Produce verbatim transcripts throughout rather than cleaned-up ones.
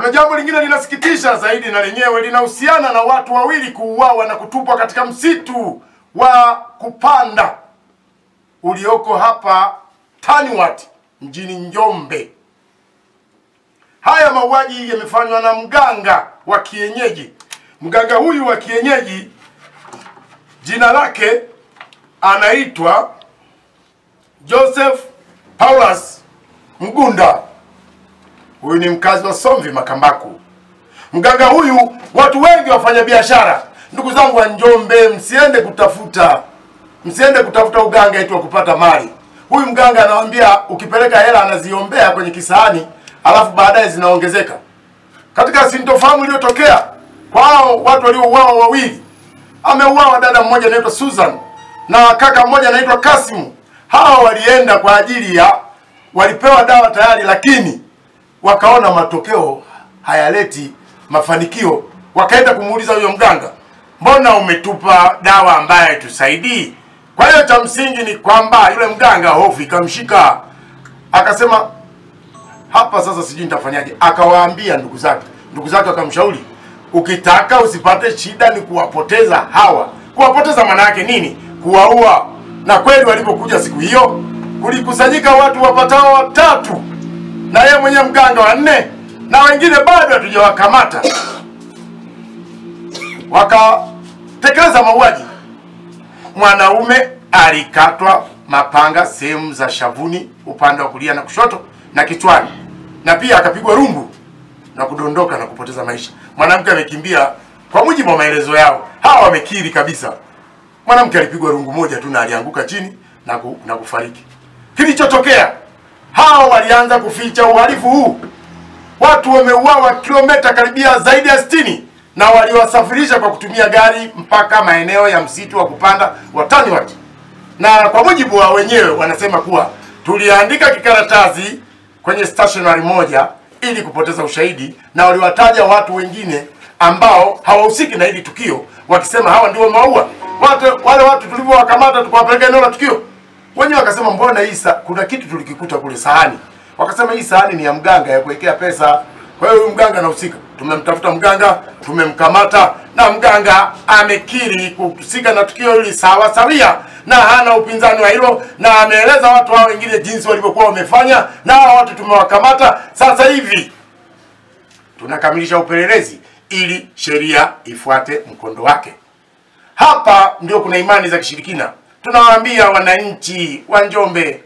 Kuna jambo lingine linasikitisha zaidi na lenyewe linahusiana na watu wawili kuuawa na kutupwa katika msitu wa kupanda ulioko hapa Tanwat mjini Njombe. Haya mauaji yamefanywa na mganga wa kienyeji. Mganga huyu wa kienyeji jina lake anaitwa Joseph Paulus Mgunda. Huyu ni mkazi wa Somvi Makambako. Mganga huyu, watu wengi wafanya biashara. Ndugu zangu wa Njombe, msiende kutafuta msiende kutafuta uganga eti kupata mali. Huyu mganga anawaambia ukipeleka hela anaziombea kwenye kisahani, alafu baadaye zinaongezeka. Katika sintofahamu iliyotokea kwao watu waliouawa wawili, ameuawa dada mmoja anaitwa Suzana na kaka mmoja anaitwa Kasimu. Hao walienda kwa ajili ya walipewa dawa tayari, lakini wakaona matokeo hayaleti mafanikio. Wakaenda kumuuliza huyo mganga, mbona umetupa dawa ambaye tusaidii? Kwa hiyo cha msingi ni kwamba yule mganga hofu ikamshika, akasema hapa sasa sijui nitafanyaje. Akawaambia ndugu zake, ndugu zake wakamshauri ukitaka usipate shida ni kuwapoteza hawa. Kuwapoteza maana yake nini? Kuwaua. Na kweli walipokuja siku hiyo kulikusanyika watu wapatao watatu na yeye mwenye mganga wa nne, na wengine bado hatujawakamata. Wakatekeleza mauaji. Mwanaume alikatwa mapanga sehemu za shavuni upande wa kulia na kushoto na kichwani, na pia akapigwa rungu na kudondoka na kupoteza maisha. Mwanamke amekimbia. Kwa mujibu wa maelezo yao, hawa wamekiri kabisa, mwanamke alipigwa rungu moja tu na alianguka chini na, ku, na kufariki. Kilichotokea, hawa walianza kuficha uhalifu huu. Watu wameuawa kilomita karibia zaidi ya sitini, na waliwasafirisha kwa kutumia gari mpaka maeneo ya msitu wa kupanda wa Tanwat. Na kwa mujibu wa wenyewe wanasema kuwa tuliandika kikaratasi kwenye stationery moja ili kupoteza ushahidi, na waliwataja watu wengine ambao hawahusiki na hili tukio wakisema hawa ndio maua. Watu wale watu tulivyowakamata tukawapeleka eneo la tukio, wenyewe wakasema mbona hii kuna kitu tulikikuta kule sahani. Wakasema hii sahani ni ya mganga ya kuwekea pesa. Kwa hiyo mganga anahusika. Tumemtafuta mganga, tumemkamata, na mganga amekiri kuhusika na tukio hili sawa sawia, na hana upinzani wa hilo, na ameeleza watu hao wengine jinsi walivyokuwa wamefanya, na hao watu tumewakamata. Sasa hivi tunakamilisha upelelezi ili sheria ifuate mkondo wake. Hapa ndio kuna imani za kishirikina. Tunawaambia wananchi wa Njombe,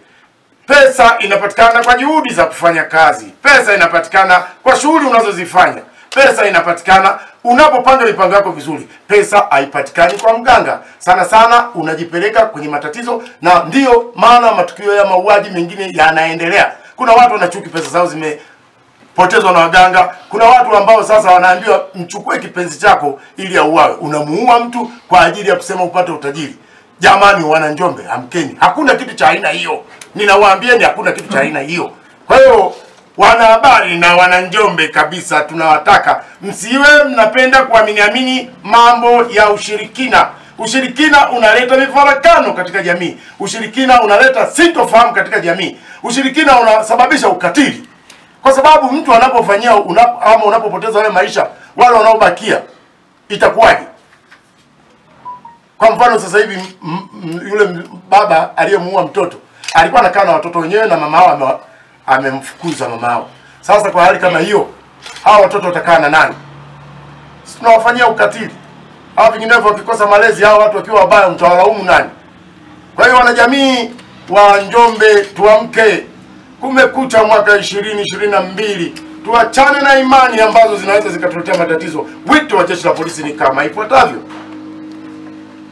pesa inapatikana kwa juhudi za kufanya kazi. Pesa inapatikana kwa shughuli unazozifanya. Pesa inapatikana unapopanga mipango yako vizuri. Pesa haipatikani kwa mganga. Sana sana unajipeleka kwenye matatizo, na ndiyo maana matukio ya mauaji mengine yanaendelea. Kuna watu wanachuki pesa zao zimepotezwa na waganga. Kuna watu ambao sasa wanaambiwa mchukue kipenzi chako ili auawe. Unamuua mtu kwa ajili ya kusema upate utajiri. Jamani wana Njombe, amkeni. Hakuna kitu cha aina hiyo. Ninawaambieni hakuna kitu cha aina hiyo. Kwa hiyo wanahabari na wana Njombe kabisa tunawataka msiwe mnapenda kuamini amini mambo ya ushirikina. Ushirikina unaleta mifarakano katika jamii. Ushirikina unaleta sintofahamu katika jamii. Ushirikina unasababisha ukatili. Kwa sababu mtu anapofanyia unapo, ama unapopoteza wale maisha, wale wanaobakia itakuwaje? Kwa mfano sasa hivi yule baba aliyemuua mtoto alikuwa anakaa na watoto wenyewe na mama wao amemfukuza mama wao. Sasa kwa hali kama hiyo, hao watoto watakaa na nani? Tunawafanyia ukatili. Hao vinginevyo wakikosa malezi, hao watu wakiwa wabaya mtawalaumu nani? Kwa hiyo wanajamii wa Njombe tuamke. Kumekucha mwaka ishirini ishirini na mbili. Tuachane na imani ambazo zinaweza zikatuletea matatizo. Wito wa jeshi la polisi ni kama ifuatavyo.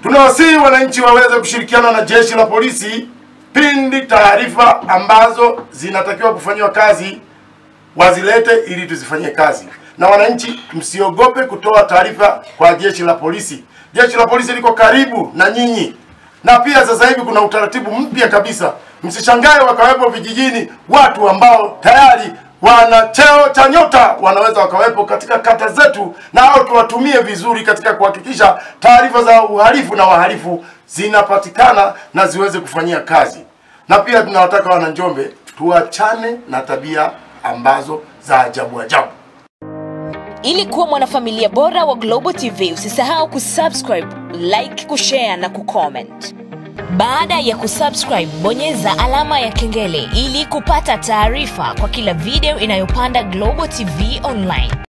Tunawasihi wananchi waweze kushirikiana na jeshi la polisi pindi taarifa ambazo zinatakiwa kufanywa kazi wazilete ili tuzifanyie kazi. Na wananchi msiogope kutoa taarifa kwa jeshi la polisi. Jeshi la polisi liko karibu na nyinyi. Na pia sasa hivi kuna utaratibu mpya kabisa. Msishangae wakawepo vijijini watu ambao tayari wana cheo cha nyota, wanaweza wakawepo katika kata zetu, na hao tuwatumie vizuri katika kuhakikisha taarifa za uhalifu na wahalifu zinapatikana na ziweze kufanyia kazi. Na pia tunawataka wana Njombe tuachane na tabia ambazo za ajabu ajabu. Ili kuwa mwanafamilia bora wa Global T V, usisahau kusubscribe, like, kushare na kucomment. Baada ya kusubscribe, bonyeza alama ya kengele ili kupata taarifa kwa kila video inayopanda Global T V Online.